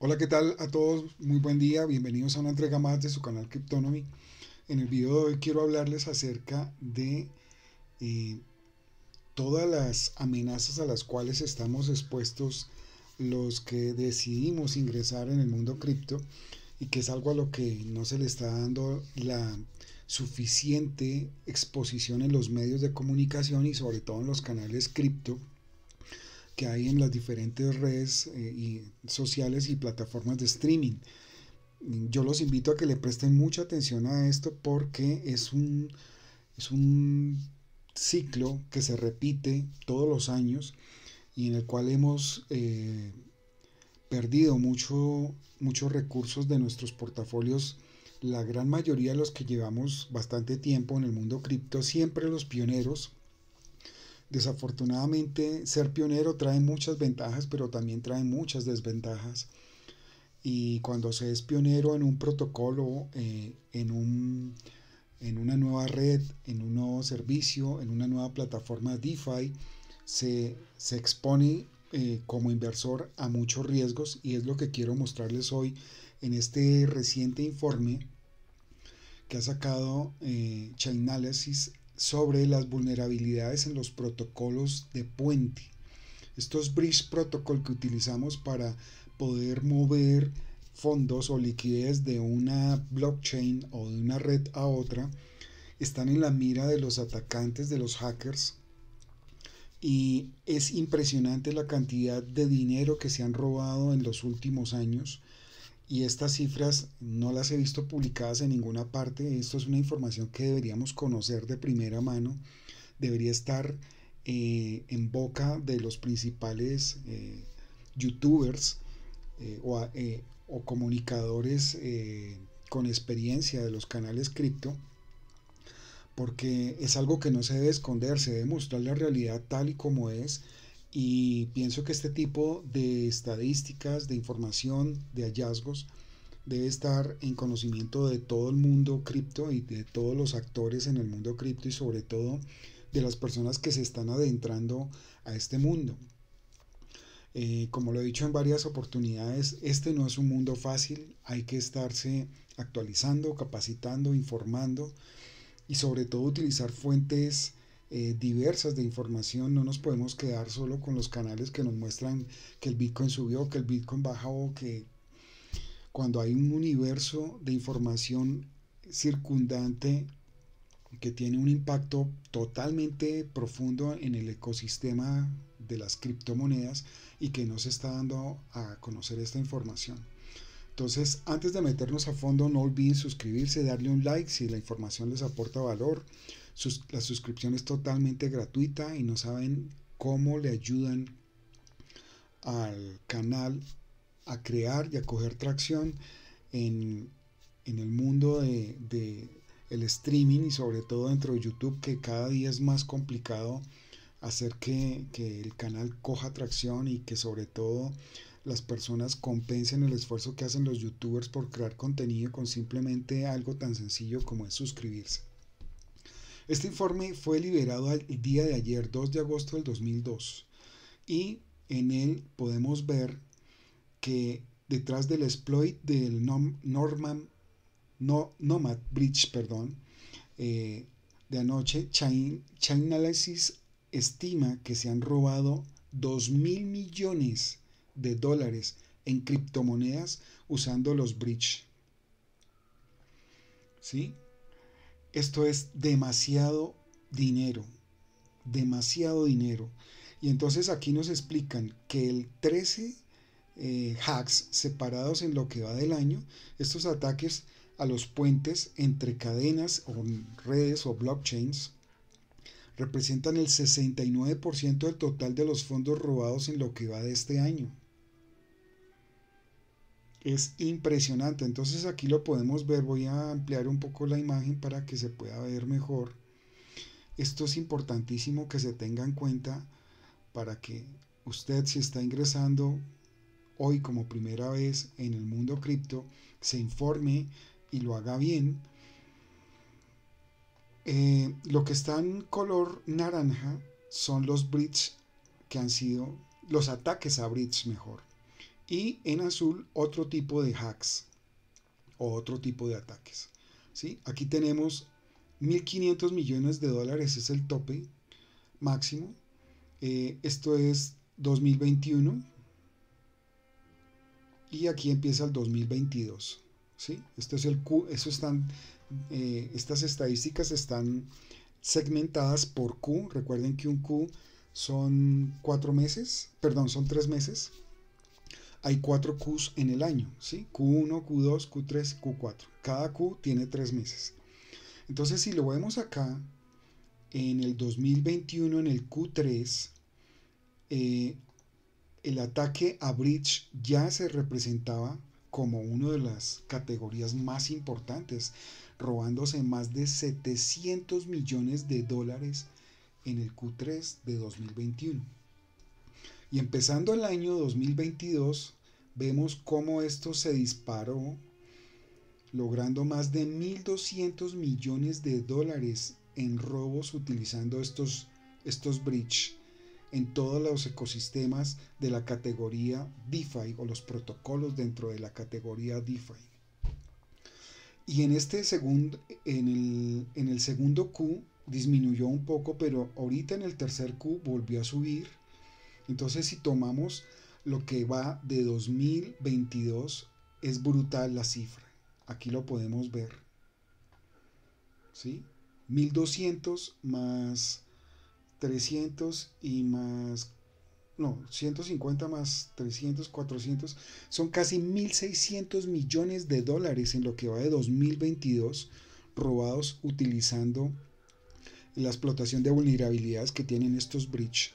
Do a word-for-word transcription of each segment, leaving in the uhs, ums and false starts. Hola, ¿qué tal a todos? Muy buen día, bienvenidos a una entrega más de su canal Cryptonomy. En el video de hoy quiero hablarles acerca de eh, todas las amenazas a las cuales estamos expuestos los que decidimos ingresar en el mundo cripto y que es algo a lo que no se le está dando la suficiente exposición en los medios de comunicación y sobre todo en los canales cripto que hay en las diferentes redes eh, y sociales y plataformas de streaming. Yo los invito a que le presten mucha atención a esto porque es un, es un ciclo que se repite todos los años y en el cual hemos eh, perdido mucho, muchos recursos de nuestros portafolios. La gran mayoría de los que llevamos bastante tiempo en el mundo cripto, siempre los pioneros. Desafortunadamente, ser pionero trae muchas ventajas, pero también trae muchas desventajas. Y cuando se es pionero en un protocolo, eh, en, un, en una nueva red, en un nuevo servicio, en una nueva plataforma DeFi, se, se expone eh, como inversor a muchos riesgos. Y es lo que quiero mostrarles hoy en este reciente informe que ha sacado eh, Chainalysis sobre las vulnerabilidades en los protocolos de puente. Estos bridge protocol que utilizamos para poder mover fondos o liquidez de una blockchain o de una red a otra están en la mira de los atacantes, de los hackers, y es impresionante la cantidad de dinero que se han robado en los últimos años. Y estas cifras no las he visto publicadas en ninguna parte. Esto es una información que deberíamos conocer de primera mano. Debería estar eh, en boca de los principales eh, youtubers eh, o, eh, o comunicadores eh, con experiencia de los canales cripto, porque es algo que no se debe esconder, se debe mostrar la realidad tal y como es. Y pienso que este tipo de estadísticas, de información, de hallazgos, debe estar en conocimiento de todo el mundo cripto y de todos los actores en el mundo cripto y sobre todo de las personas que se están adentrando a este mundo. Eh, como lo he dicho en varias oportunidades, este no es un mundo fácil, hay que estarse actualizando, capacitando, informando y sobre todo utilizar fuentes Eh, diversas de información. No nos podemos quedar solo con los canales que nos muestran que el Bitcoin subió, que el Bitcoin bajó, que cuando hay un universo de información circundante que tiene un impacto totalmente profundo en el ecosistema de las criptomonedas y que no se está dando a conocer esta información. Entonces, antes de meternos a fondo, no olviden suscribirse, darle un like si la información les aporta valor. La suscripción es totalmente gratuita y no saben cómo le ayudan al canal a crear y a coger tracción en, en el mundo de, de el streaming y sobre todo dentro de YouTube, que cada día es más complicado hacer que, que el canal coja tracción y que sobre todo las personas compensen el esfuerzo que hacen los youtubers por crear contenido con simplemente algo tan sencillo como es suscribirse. Este informe fue liberado el día de ayer, dos de agosto del dos mil dos, y en él podemos ver que detrás del exploit del Nom Norman, no, Nomad Bridge perdón, eh, de anoche, Chain, Chainalysis estima que se han robado dos mil millones de dólares en criptomonedas usando los bridge. ¿Sí? Esto es demasiado dinero, demasiado dinero. Y entonces aquí nos explican que el trece eh, hacks separados en lo que va del año, estos ataques a los puentes entre cadenas o redes o blockchains, representan el sesenta y nueve por ciento del total de los fondos robados en lo que va de este año. Es impresionante. Entonces aquí lo podemos ver, voy a ampliar un poco la imagen para que se pueda ver mejor. Esto es importantísimo que se tenga en cuenta para que usted, si está ingresando hoy como primera vez en el mundo cripto, se informe y lo haga bien. Eh, lo que está en color naranja son los bridge que han sido, los ataques a bridge mejor. y en azul otro tipo de hacks o otro tipo de ataques, ¿sí? Aquí tenemos mil quinientos millones de dólares, es el tope máximo. Eh, esto es dos mil veintiuno y aquí empieza el dos mil veintidós, ¿sí? Esto es el Q, eso están, eh, estas estadísticas están segmentadas por Q. Recuerden que un Q son cuatro meses, perdón, son tres meses. Hay cuatro Qs en el año, ¿sí? Q uno, Q dos, Q tres, Q cuatro. Cada Q tiene tres meses. Entonces, si lo vemos acá, en el dos mil veintiuno, en el Q tres, eh, el ataque a Bridge ya se representaba como una de las categorías más importantes, robándose más de setecientos millones de dólares en el Q tres de dos mil veintiuno. Y empezando el año dos mil veintidós, vemos cómo esto se disparó, logrando más de mil doscientos millones de dólares en robos utilizando estos, estos bridge en todos los ecosistemas de la categoría DeFi o los protocolos dentro de la categoría DeFi. Y en este segundo, en el, en el segundo Q disminuyó un poco, pero ahorita en el tercer Q volvió a subir. Entonces, si tomamos lo que va de dos mil veintidós, es brutal la cifra. Aquí lo podemos ver, ¿sí? mil doscientos más trescientos y más, no, ciento cincuenta más trescientos, cuatrocientos, son casi mil seiscientos millones de dólares en lo que va de dos mil veintidós robados utilizando la explotación de vulnerabilidades que tienen estos bridge.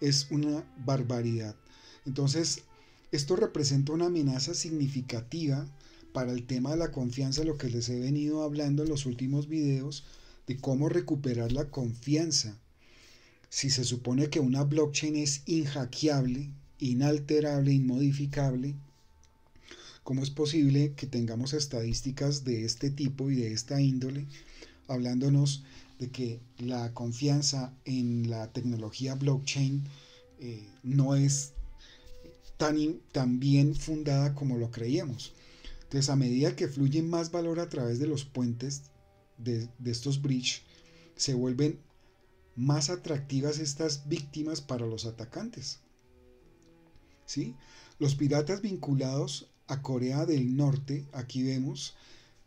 Es una barbaridad. Entonces, esto representa una amenaza significativa para el tema de la confianza, lo que les he venido hablando en los últimos videos, de cómo recuperar la confianza. Si se supone que una blockchain es inhackeable, inalterable, inmodificable, ¿cómo es posible que tengamos estadísticas de este tipo y de esta índole, hablándonos de que la confianza en la tecnología blockchain eh, no es tan, tan bien fundada como lo creíamos? Entonces, a medida que fluye más valor a través de los puentes de, de estos bridge, se vuelven más atractivas estas víctimas para los atacantes, ¿sí? Los piratas vinculados a Corea del Norte, aquí vemos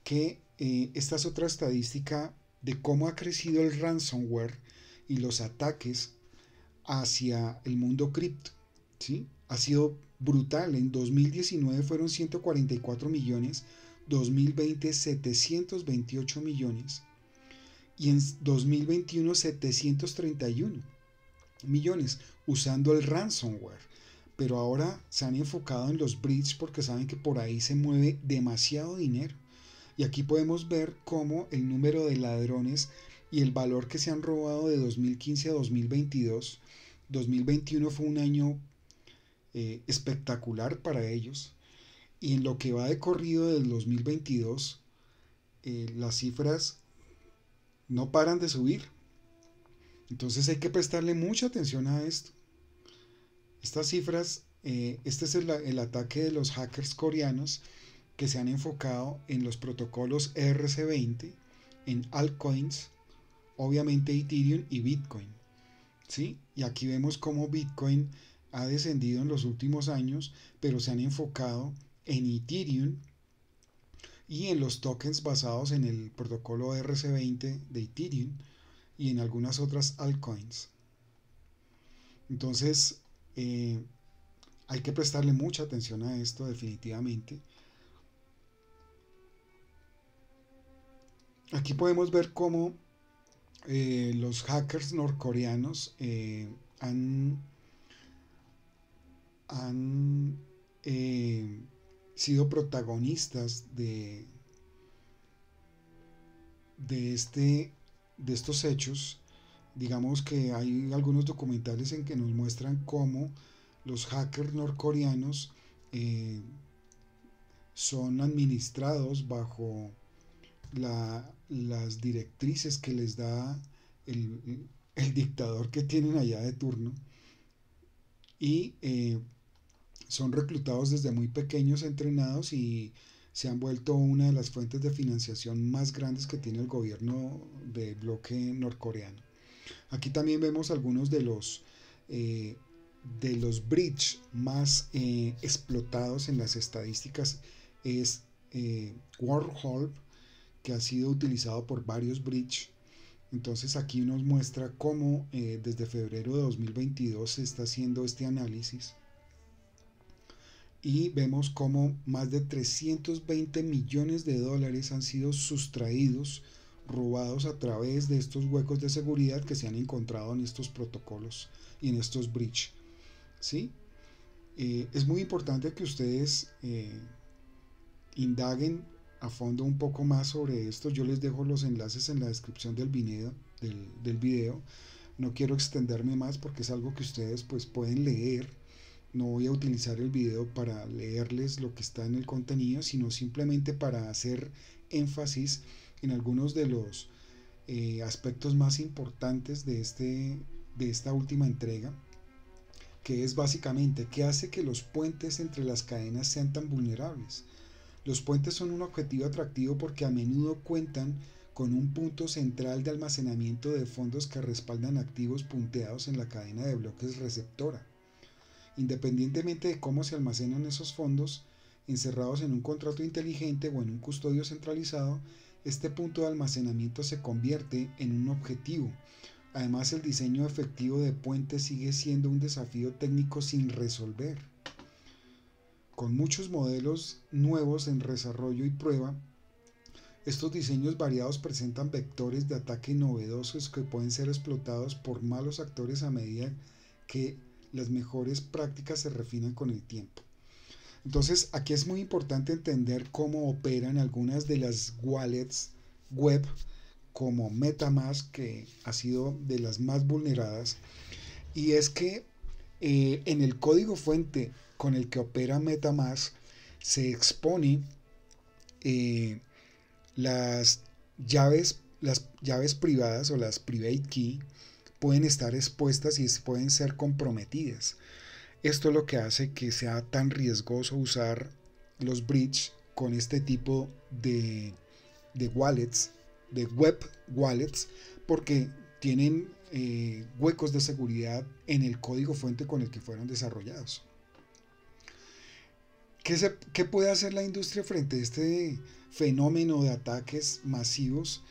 que eh, esta es otra estadística de cómo ha crecido el ransomware y los ataques hacia el mundo cripto, ¿sí? Ha sido brutal. En dos mil diecinueve fueron ciento cuarenta y cuatro millones, dos mil veinte setecientos veintiocho millones y en dos mil veintiuno setecientos treinta y uno millones usando el ransomware. Pero ahora se han enfocado en los bridge porque saben que por ahí se mueve demasiado dinero. Y aquí podemos ver cómo el número de ladrones y el valor que se han robado de dos mil quince a dos mil veintidós. dos mil veintiuno fue un año eh, espectacular para ellos. Y en lo que va de corrido del dos mil veintidós, eh, las cifras no paran de subir. Entonces hay que prestarle mucha atención a esto. Estas cifras, eh, este es el, el ataque de los hackers coreanos que se han enfocado en los protocolos E R C veinte, en altcoins, obviamente Ethereum y Bitcoin, ¿sí? Y aquí vemos cómo Bitcoin ha descendido en los últimos años, pero se han enfocado en Ethereum y en los tokens basados en el protocolo E R C veinte de Ethereum y en algunas otras altcoins. Entonces, eh, hay que prestarle mucha atención a esto definitivamente. Aquí podemos ver cómo eh, los hackers norcoreanos eh, han, han eh, sido protagonistas de, de, este, de estos hechos. Digamos que hay algunos documentales en que nos muestran cómo los hackers norcoreanos eh, son administrados bajo La, las directrices que les da el, el dictador que tienen allá de turno, y eh, son reclutados desde muy pequeños, entrenados, y se han vuelto una de las fuentes de financiación más grandes que tiene el gobierno del bloque norcoreano. Aquí también vemos algunos de los, eh, de los bridge más eh, explotados en las estadísticas. Es eh, Wormhole, que ha sido utilizado por varios bridge. Entonces aquí nos muestra cómo eh, desde febrero de dos mil veintidós se está haciendo este análisis. Y vemos cómo más de trescientos veinte millones de dólares han sido sustraídos, robados a través de estos huecos de seguridad que se han encontrado en estos protocolos y en estos bridge. ¿Sí? Eh, es muy importante que ustedes eh, indaguen a fondo un poco más sobre esto. Yo les dejo los enlaces en la descripción del video, del, del video. No quiero extenderme más porque es algo que ustedes pues, pueden leer. No voy a utilizar el video para leerles lo que está en el contenido, sino simplemente para hacer énfasis en algunos de los eh, aspectos más importantes de, este, de esta última entrega, que es básicamente qué hace que los puentes entre las cadenas sean tan vulnerables. Los puentes son un objetivo atractivo porque a menudo cuentan con un punto central de almacenamiento de fondos que respaldan activos punteados en la cadena de bloques receptora. Independientemente de cómo se almacenan esos fondos, encerrados en un contrato inteligente o en un custodio centralizado, este punto de almacenamiento se convierte en un objetivo. Además, el diseño efectivo de puentes sigue siendo un desafío técnico sin resolver. Con muchos modelos nuevos en desarrollo y prueba, estos diseños variados presentan vectores de ataque novedosos que pueden ser explotados por malos actores a medida que las mejores prácticas se refinan con el tiempo. Entonces aquí es muy importante entender cómo operan algunas de las wallets web como MetaMask, que ha sido de las más vulneradas, y es que eh, en el código fuente con el que opera MetaMask se expone eh, las llaves, las llaves privadas o las private key pueden estar expuestas y pueden ser comprometidas. Esto es lo que hace que sea tan riesgoso usar los bridge con este tipo de, de wallets, de web wallets, porque tienen eh, huecos de seguridad en el código fuente con el que fueron desarrollados. ¿Qué, se, qué puede hacer la industria frente a este fenómeno de ataques masivos?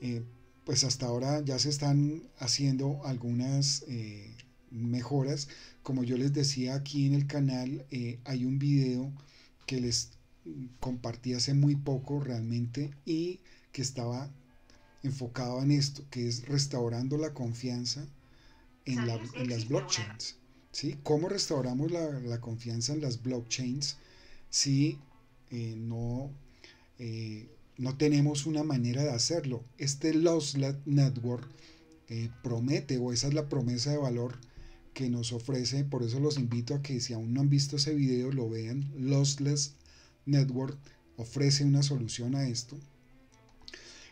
Eh, pues hasta ahora ya se están haciendo algunas eh, mejoras. Como yo les decía aquí en el canal, eh, hay un video que les compartí hace muy poco realmente y que estaba enfocado en esto, que es restaurando la confianza en, la, en las blockchains. ¿Sí? ¿Cómo restauramos la, la confianza en las blockchains si eh, no, eh, no tenemos una manera de hacerlo? Este Lossless Network eh, promete, o esa es la promesa de valor que nos ofrece. Por eso los invito a que, si aún no han visto ese video, lo vean. Lossless Network ofrece una solución a esto,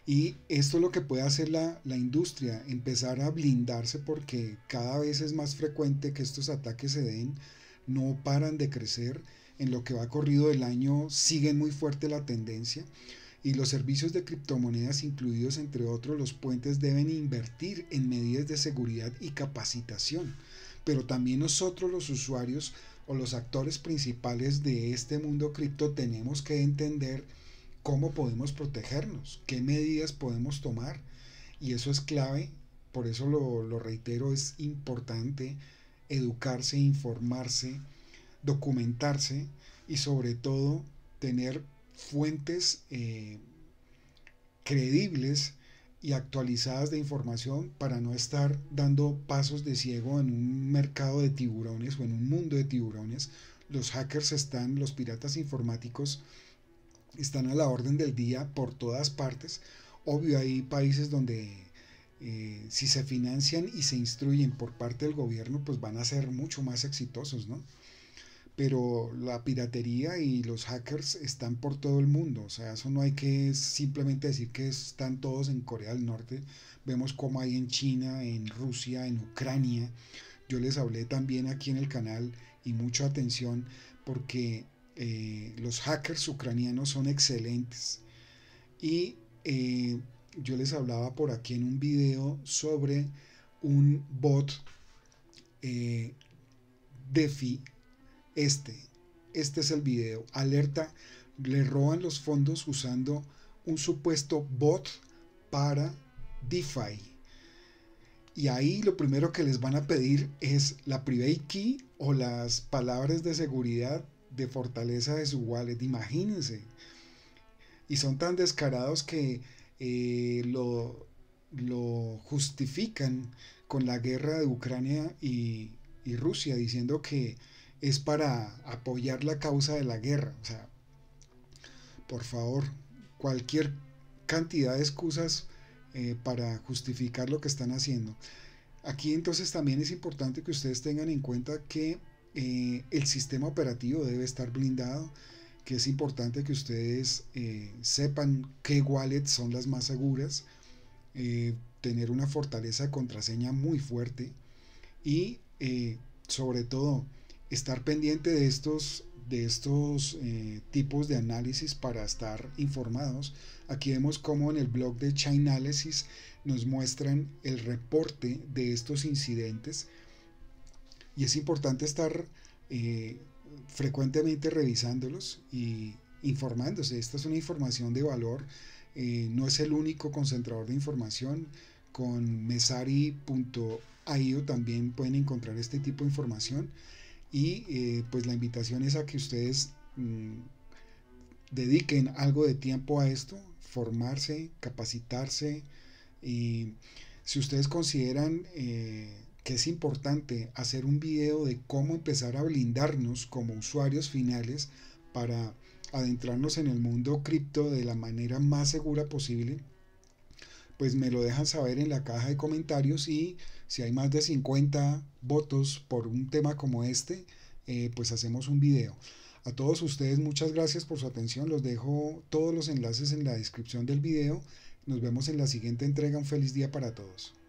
y esto es lo que puede hacer la, la industria: empezar a blindarse, porque cada vez es más frecuente que estos ataques se den, no paran de crecer. En lo que va corrido del año sigue muy fuerte la tendencia, y los servicios de criptomonedas, incluidos entre otros los puentes, deben invertir en medidas de seguridad y capacitación. Pero también nosotros, los usuarios o los actores principales de este mundo cripto, tenemos que entender cómo podemos protegernos, qué medidas podemos tomar, y eso es clave. Por eso lo, lo reitero, es importante educarse, informarse, documentarse, y sobre todo tener fuentes eh, creíbles y actualizadas de información, para no estar dando pasos de ciego en un mercado de tiburones o en un mundo de tiburones. Los hackers están, los piratas informáticos están a la orden del día por todas partes. Obvio, hay países donde eh, si se financian y se instruyen por parte del gobierno, pues van a ser mucho más exitosos, ¿no? Pero la piratería y los hackers están por todo el mundo. O sea, eso no hay que simplemente decir que están todos en Corea del Norte. Vemos cómo hay en China, en Rusia, en Ucrania. Yo les hablé también aquí en el canal, y mucha atención, porque eh, los hackers ucranianos son excelentes. Y eh, yo les hablaba por aquí en un video sobre un bot eh, DeFi. Este, este es el video. Alerta, le roban los fondos usando un supuesto bot para DeFi. Y ahí lo primero que les van a pedir es la private key o las palabras de seguridad de fortaleza de su wallet. Imagínense. Y son tan descarados que eh, lo, lo justifican con la guerra de Ucrania y, y Rusia, diciendo que es para apoyar la causa de la guerra. O sea, por favor, cualquier cantidad de excusas Eh, para justificar lo que están haciendo. Aquí entonces también es importante que ustedes tengan en cuenta que eh, el sistema operativo debe estar blindado, que es importante que ustedes eh, sepan qué wallets son las más seguras, eh, tener una fortaleza de contraseña muy fuerte y eh, sobre todo estar pendiente de estos de estos eh, tipos de análisis para estar informados. Aquí vemos cómo en el blog de Chainalysis nos muestran el reporte de estos incidentes, y es importante estar eh, frecuentemente revisándolos y informándose. Esta es una información de valor, eh, no es el único concentrador de información. Con mesari punto i o también pueden encontrar este tipo de información. Y eh, pues la invitación es a que ustedes mmm, dediquen algo de tiempo a esto, formarse, capacitarse. Y si ustedes consideran eh, que es importante hacer un video de cómo empezar a blindarnos como usuarios finales para adentrarnos en el mundo cripto de la manera más segura posible, pues me lo dejan saber en la caja de comentarios. Y si hay más de cincuenta votos por un tema como este, eh, pues hacemos un video. A todos ustedes muchas gracias por su atención. Los dejo todos los enlaces en la descripción del video. Nos vemos en la siguiente entrega. Un feliz día para todos.